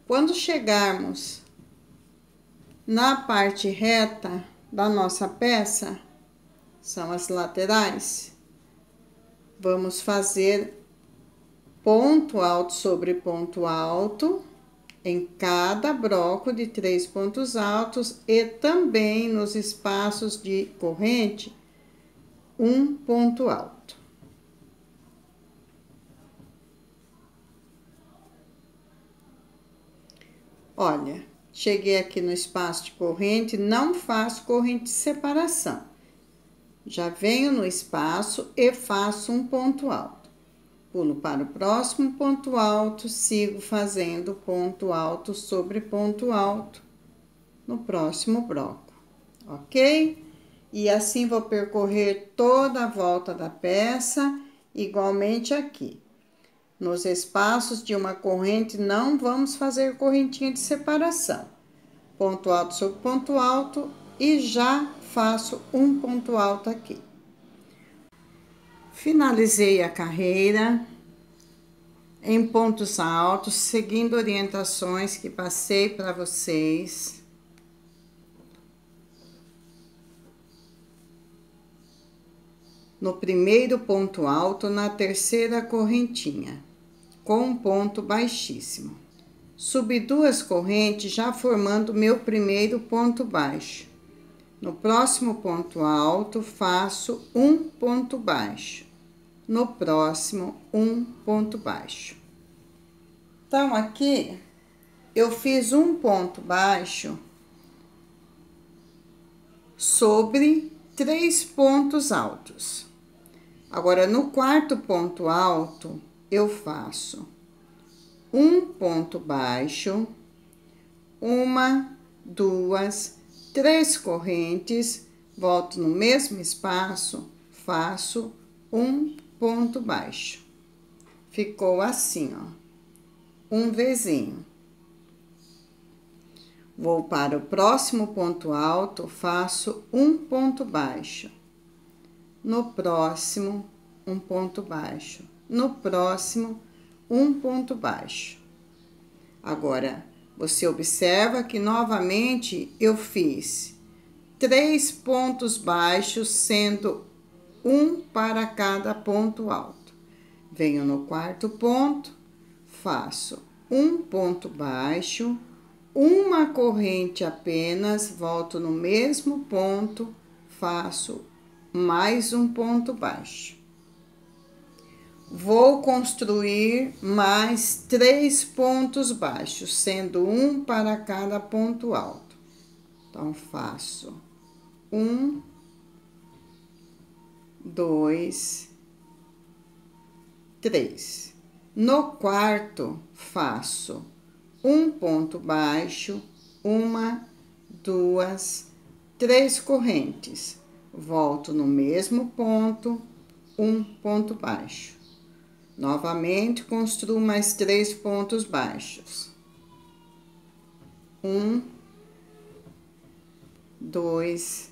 Quando chegarmos na parte reta da nossa peça, são as laterais, vamos fazer ponto alto sobre ponto alto em cada bloco de 3 pontos altos, e também nos espaços de corrente, um ponto alto. Olha, cheguei aqui no espaço de corrente, não faço corrente de separação. Já venho no espaço e faço um ponto alto. Pulo para o próximo ponto alto, sigo fazendo ponto alto sobre ponto alto no próximo bloco, ok? E assim vou percorrer toda a volta da peça, igualmente aqui. Nos espaços de uma corrente, não vamos fazer correntinha de separação. Ponto alto sobre ponto alto, e já faço um ponto alto aqui. Finalizei a carreira em pontos altos, seguindo orientações que passei para vocês. No primeiro ponto alto, na terceira correntinha, com um ponto baixíssimo. Subi 2 correntes, já formando meu primeiro ponto baixo. No próximo ponto alto, faço um ponto baixo. No próximo, um ponto baixo. Então, aqui, eu fiz um ponto baixo sobre 3 pontos altos. Agora, no quarto ponto alto, eu faço um ponto baixo, 1, 2, 3 correntes, volto no mesmo espaço, faço um ponto baixo. Ficou assim, ó, um vezinho. Vou para o próximo ponto alto, faço um ponto baixo. No próximo, um ponto baixo. No próximo, um ponto baixo. Agora, você observa que novamente eu fiz 3 pontos baixos, sendo um para cada ponto alto. Venho no quarto ponto, faço um ponto baixo, uma corrente apenas, volto no mesmo ponto, faço mais um ponto baixo. Vou construir mais 3 pontos baixos, sendo um para cada ponto alto. Então, faço 1, 2, 3. No quarto, faço um ponto baixo, 1, 2, 3 correntes. Volto no mesmo ponto, um ponto baixo. Novamente, construo mais 3 pontos baixos. 1, 2,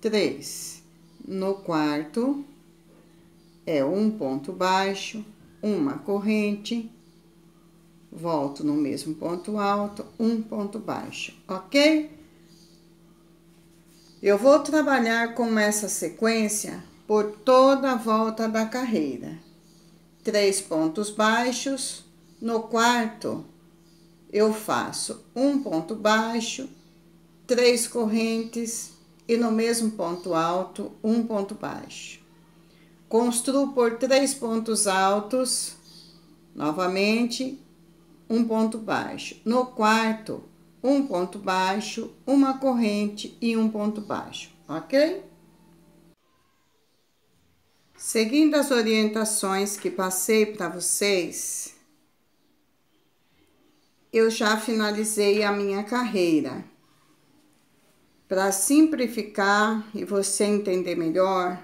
3. No quarto, é um ponto baixo, uma corrente. Volto no mesmo ponto alto, um ponto baixo, ok? Eu vou trabalhar com essa sequência por toda a volta da carreira. 3 pontos baixos. No quarto, eu faço um ponto baixo, 3 correntes e no mesmo ponto alto, um ponto baixo. Construo por 3 pontos altos, novamente, um ponto baixo. No quarto, um ponto baixo, uma corrente e um ponto baixo, ok? Seguindo as orientações que passei para vocês, eu já finalizei a minha carreira. Para simplificar e você entender melhor,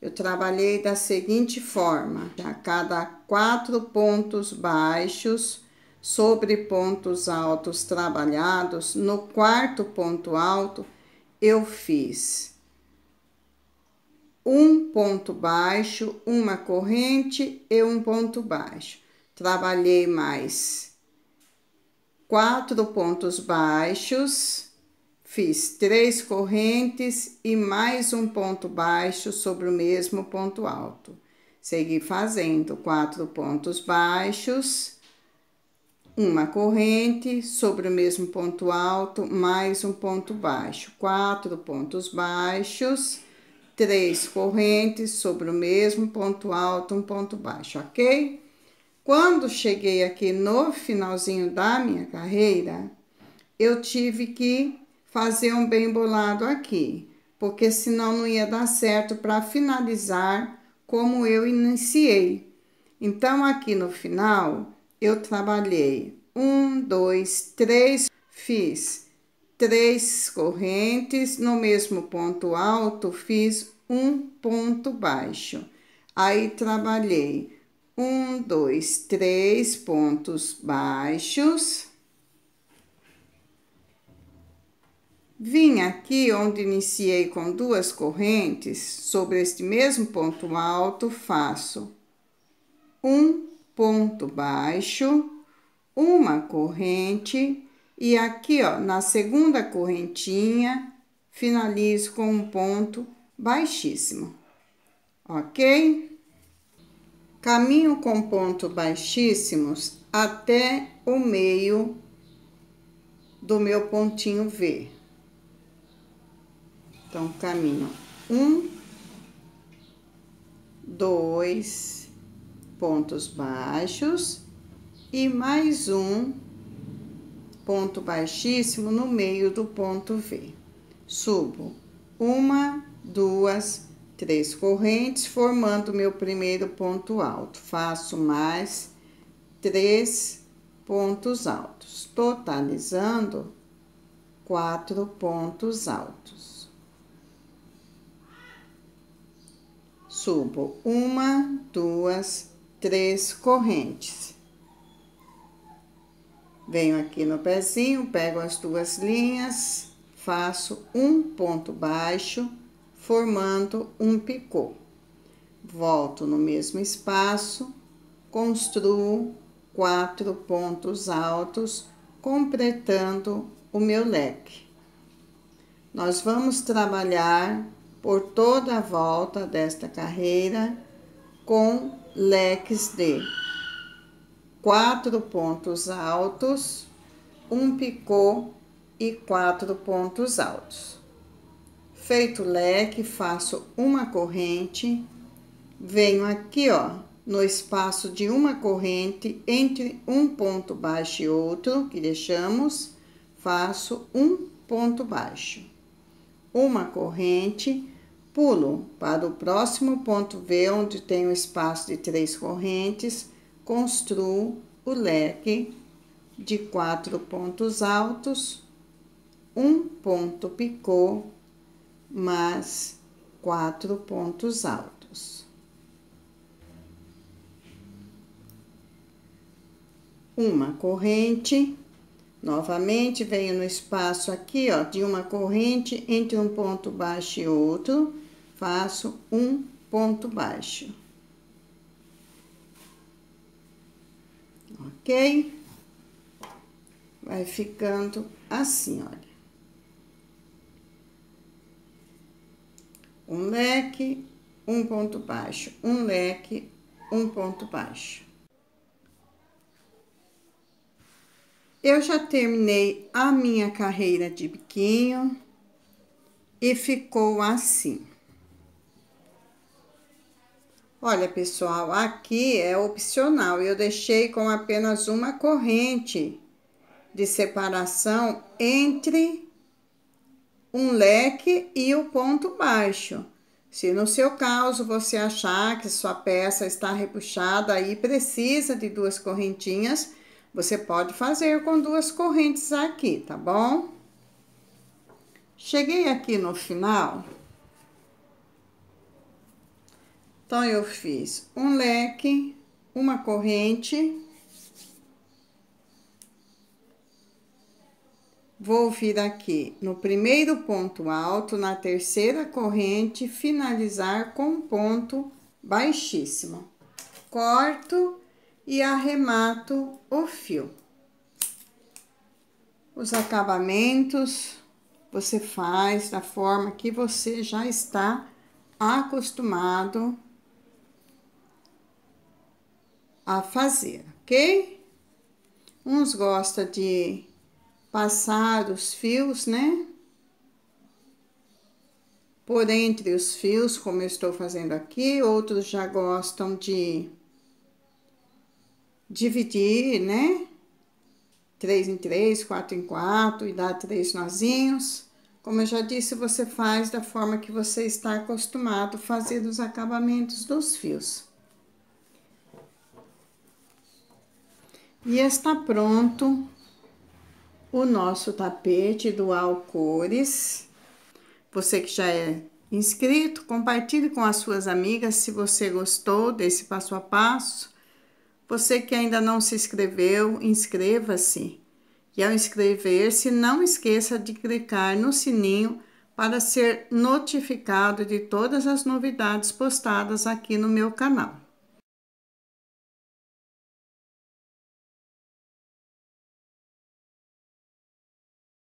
eu trabalhei da seguinte forma: a cada 4 pontos baixos sobre pontos altos trabalhados, no quarto ponto alto eu fiz um ponto baixo, uma corrente e um ponto baixo. Trabalhei mais 4 pontos baixos, fiz 3 correntes e mais um ponto baixo sobre o mesmo ponto alto. Segui fazendo 4 pontos baixos, uma corrente sobre o mesmo ponto alto, mais um ponto baixo, 4 pontos baixos, 3 correntes sobre o mesmo ponto alto, um ponto baixo, ok? Quando cheguei aqui no finalzinho da minha carreira, eu tive que fazer um bem bolado aqui, porque senão não ia dar certo para finalizar como eu iniciei. Então, aqui no final, eu trabalhei 1, 2, 3, fiz 3 correntes, no mesmo ponto alto fiz um ponto baixo. Aí, trabalhei 1, 2, 3 pontos baixos. Vim aqui onde iniciei com 2 correntes, sobre este mesmo ponto alto, faço um ponto baixo, uma corrente. E aqui, ó, na segunda correntinha, finalizo com um ponto baixíssimo, ok? Caminho com pontos baixíssimos até o meio do meu pontinho V. Então, caminho 1, 2 pontos baixos e mais um ponto baixíssimo no meio do ponto V. Subo 1, 2, 3 correntes, formando meu primeiro ponto alto. Faço mais 3 pontos altos, totalizando 4 pontos altos. Subo 1, 2, 3 correntes. Venho aqui no pezinho, pego as 2 linhas, faço um ponto baixo, formando um picô. Volto no mesmo espaço, construo 4 pontos altos, completando o meu leque. Nós vamos trabalhar por toda a volta desta carreira com leques de 4 pontos altos, um picô e 4 pontos altos. Feito o leque, faço uma corrente, venho aqui, ó, no espaço de uma corrente, entre um ponto baixo e outro, que deixamos, faço um ponto baixo. Uma corrente, pulo para o próximo ponto V, onde tem um espaço de 3 correntes, construo o leque de 4 pontos altos, um ponto picô, mais 4 pontos altos. Uma corrente, novamente venho no espaço aqui, ó, de uma corrente entre um ponto baixo e outro, faço um ponto baixo. Ok? Vai ficando assim, olha. Um leque, um ponto baixo, um leque, um ponto baixo. Eu já terminei a minha carreira de biquinho e ficou assim. Olha, pessoal, aqui é opcional, eu deixei com apenas uma corrente de separação entre um leque e o ponto baixo. Se no seu caso você achar que sua peça está repuxada e precisa de 2 correntinhas, você pode fazer com 2 correntes aqui, tá bom? Cheguei aqui no final. Então, eu fiz um leque, uma corrente. Vou vir aqui no primeiro ponto alto, na terceira corrente, finalizar com um ponto baixíssimo. Corto e arremato o fio. Os acabamentos você faz da forma que você já está acostumado a fazer, ok? Uns gostam de passar os fios, né? Por entre os fios, como eu estou fazendo aqui, outros já gostam de dividir, né? 3 em 3, 4 em 4 e dar 3 nozinhos. Como eu já disse, você faz da forma que você está acostumado a fazer os acabamentos dos fios. E está pronto o nosso tapete Dual Cores. Você que já é inscrito, compartilhe com as suas amigas se você gostou desse passo a passo. Você que ainda não se inscreveu, inscreva-se. E ao inscrever-se, não esqueça de clicar no sininho para ser notificado de todas as novidades postadas aqui no meu canal.